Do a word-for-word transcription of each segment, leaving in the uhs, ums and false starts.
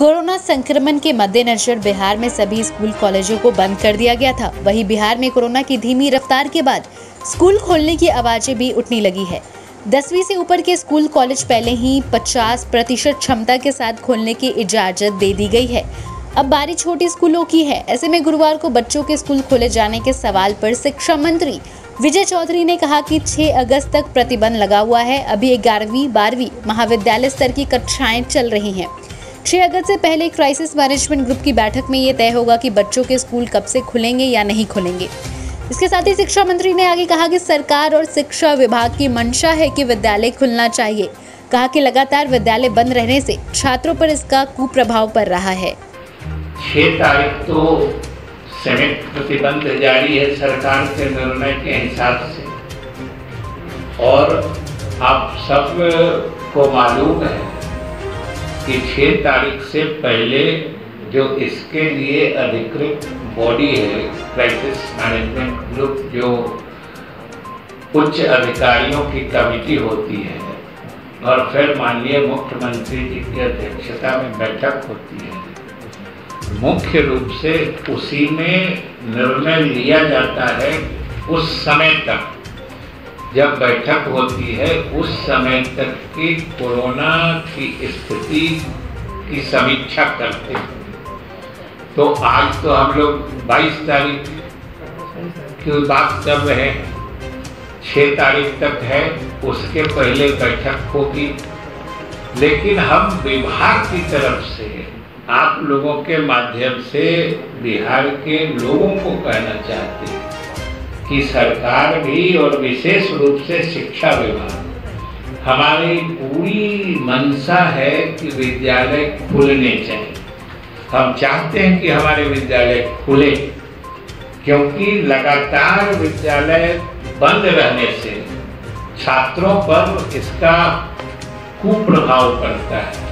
Corona संक्रमण के मद्देनजर बिहार में सभी स्कूल कॉलेजों को बंद कर दिया गया था। वहीं बिहार में कोरोना की धीमी रफ्तार के बाद स्कूल खोलने की आवाजें भी उठने लगी है। दसवीं से ऊपर के स्कूल कॉलेज पहले ही पचास प्रतिशत क्षमता के साथ खोलने की इजाजत दे दी गई है। अब बारी छोटे स्कूलों की है। ऐसे में गुरुवार को बच्चों के स्कूल खोले जाने के सवाल पर शिक्षा मंत्री विजय चौधरी ने कहा कि छह अगस्त तक प्रतिबंध लगा हुआ है। अभी ग्यारहवीं बारहवीं महाविद्यालय स्तर की कक्षाएं चल रही हैं। छह अगस्त से पहले क्राइसिस मैनेजमेंट ग्रुप की बैठक में ये तय होगा कि बच्चों के स्कूल कब से खुलेंगे या नहीं खुलेंगे। इसके साथ ही शिक्षा मंत्री ने आगे कहा कि सरकार और शिक्षा विभाग की मंशा है कि विद्यालय खुलना चाहिए। कहा कि लगातार विद्यालय बंद रहने से छात्रों पर इसका कुप्रभाव पड़ रहा है। छह तारीख तो समेत प्रतिबंध जारी है सरकार के निर्णय के हिसाब से, और आप सब को मालूम है कि छह तारीख से पहले जो इसके लिए अधिकृत बॉडी है क्राइसिस मैनेजमेंट ग्रुप, जो उच्च अधिकारियों की कमेटी होती है और फिर माननीय मुख्यमंत्री जी की अध्यक्षता में बैठक होती है, मुख्य रूप से उसी में निर्णय लिया जाता है। उस समय तक जब बैठक होती है उस समय तक की कोरोना की स्थिति की समीक्षा करते हैं। तो आज तो हम लोग बाईस तारीख की बात कर रहे हैं, छह तारीख तक है, उसके पहले बैठक होगी। लेकिन हम विभाग की तरफ से आप लोगों के माध्यम से बिहार के लोगों को कहना चाहते हैं कि सरकार भी और विशेष रूप से शिक्षा विभाग, हमारी पूरी मंशा है कि विद्यालय खुलने चाहिए। हम चाहते हैं कि हमारे विद्यालय खुले, क्योंकि लगातार विद्यालय बंद रहने से छात्रों पर इसका कुप्रभाव पड़ता है।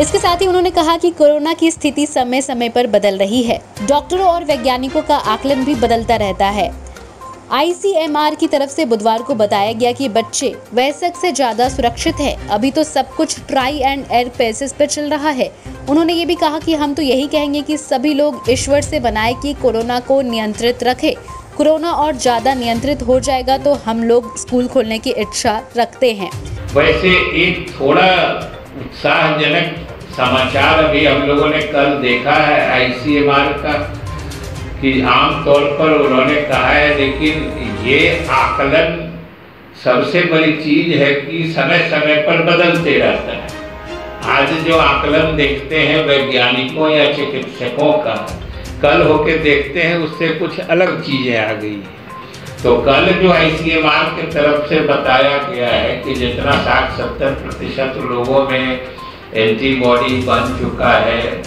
इसके साथ ही उन्होंने कहा कि कोरोना की स्थिति समय समय पर बदल रही है। डॉक्टरों और वैज्ञानिकों का आकलन भी बदलता रहता है। आई सी एम आर की तरफ से बुधवार को बताया गया कि बच्चे वयस्क से ज़्यादा सुरक्षित हैं। अभी तो सब कुछ ट्राई एंड एयर बेसिस पर चल रहा है। उन्होंने ये भी कहा कि हम तो यही कहेंगे कि सभी लोग ईश्वर से बनाए कि कोरोना को नियंत्रित रखें। कोरोना और ज़्यादा नियंत्रित हो जाएगा तो हम लोग स्कूल खोलने की इच्छा रखते हैं। वैसे एक थोड़ा उत्साहजनक समाचार अभी हम लोगों ने कल देखा है आई सी एम आर का, कि आम तौर पर उन्होंने कहा है, लेकिन ये आकलन सबसे बड़ी चीज है कि समय समय पर बदलते रहता है। आज जो आकलन देखते हैं वैज्ञानिकों या चिकित्सकों का, कल होके देखते हैं उससे कुछ अलग चीजें आ गई। तो कल जो आई सी एम आर की तरफ से बताया गया है कि जितना साठ सत्तर प्रतिशत लोगों में एंटीबॉडी बन चुका है,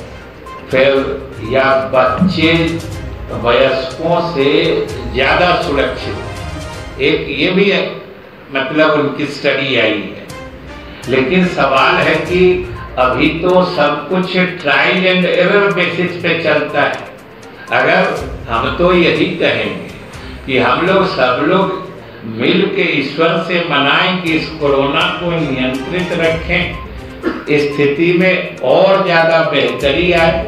फिर या बच्चे वयस्कों से ज़्यादा सुरक्षित, एक ये भी है, मतलब उनकी स्टडी आई है। लेकिन सवाल है कि अभी तो सब कुछ ट्रायल एंड एरर बेसिस पे चलता है। अगर हम तो यही कहेंगे कि हम लोग सब लोग मिल के ईश्वर से मनाएं कि इस कोरोना को नियंत्रित रखें, स्थिति में और ज़्यादा बेहतरी आए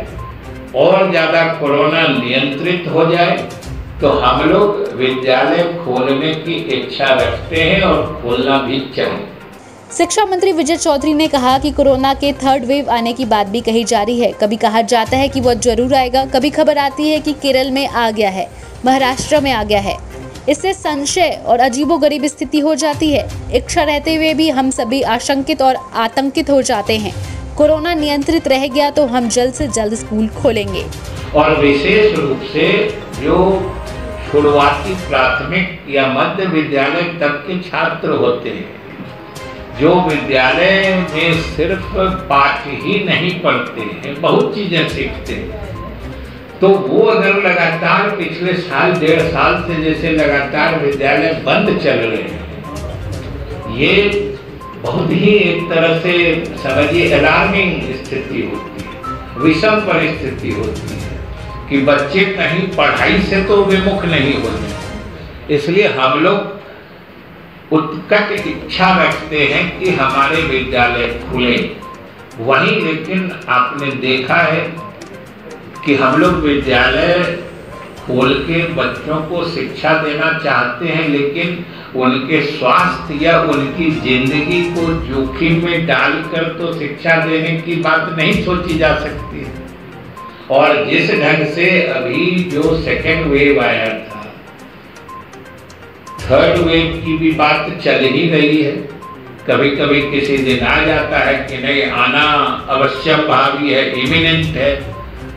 और ज़्यादा कोरोना नियंत्रित हो जाए, तो हम लोग विद्यालय खोलने की इच्छा रखते हैं और खोलना भी चाहिए। शिक्षा मंत्री विजय चौधरी ने कहा कि कोरोना के थर्ड वेव आने की बात भी कही जा रही है। कभी कहा जाता है कि वह जरूर आएगा, कभी खबर आती है कि केरल में आ गया है, महाराष्ट्र में आ गया है। इससे संशय और अजीबोगरीब स्थिति हो जाती है। इच्छा रहते हुए भी हम सभी आशंकित और आतंकित हो जाते हैं। कोरोना नियंत्रित रह गया तो हम जल्द से जल्द स्कूल खोलेंगे। और विशेष रूप से जो शुरुआती प्राथमिक या मध्य विद्यालय तक के छात्र होते हैं, जो विद्यालय में सिर्फ पाठ ही नहीं पढ़ते हैं, बहुत चीजें सीखते हैं, तो वो अगर लगातार पिछले साल डेढ़ साल से जैसे लगातार विद्यालय बंद चल रहे हैं, ये बहुत ही एक तरह से समझिए अलार्मिंग स्थिति होती है, विषम परिस्थिति होती है कि बच्चे कहीं पढ़ाई से तो विमुख नहीं होते। इसलिए हम लोग उत्कट इच्छा रखते हैं कि हमारे विद्यालय खुले वहीं लेकिन आपने देखा है कि हम लोग विद्यालय खोल के बच्चों को शिक्षा देना चाहते हैं, लेकिन उनके स्वास्थ्य या उनकी जिंदगी को जोखिम में डालकर तो शिक्षा देने की बात नहीं सोची जा सकती। और जिस ढंग से अभी जो सेकंड वेव आया था, थर्ड वेव की भी बात चल ही रही है, कभी कभी किसी दिन आ जाता है कि नहीं, आना अवश्य भावी है, इमिनेंट है,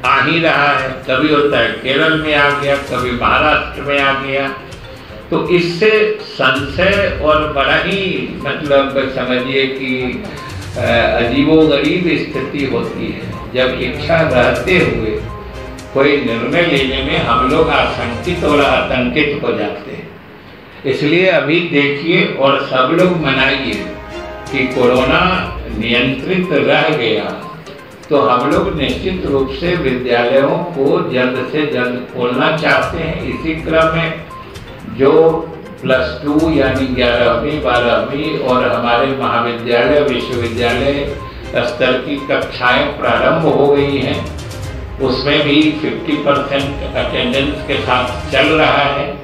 आ ही रहा है। कभी होता है केरल में आ गया, कभी महाराष्ट्र में आ गया। तो इससे संशय और बड़ा ही मतलब समझिए कि अजीबोगरीब स्थिति होती है, जब इच्छा रहते हुए कोई निर्णय लेने में हम लोग आशंकित और आतंकित हो जाते हैं। इसलिए अभी देखिए और सब लोग मनाइए कि कोरोना नियंत्रित रह गया तो हम लोग निश्चित रूप से विद्यालयों को जल्द से जल्द खोलना चाहते हैं। इसी क्रम में जो प्लस टू यानी ग्यारहवीं बारहवीं और हमारे महाविद्यालय विश्वविद्यालय स्तर की कक्षाएं प्रारंभ हो गई हैं, उसमें भी पचास परसेंट अटेंडेंस के साथ चल रहा है।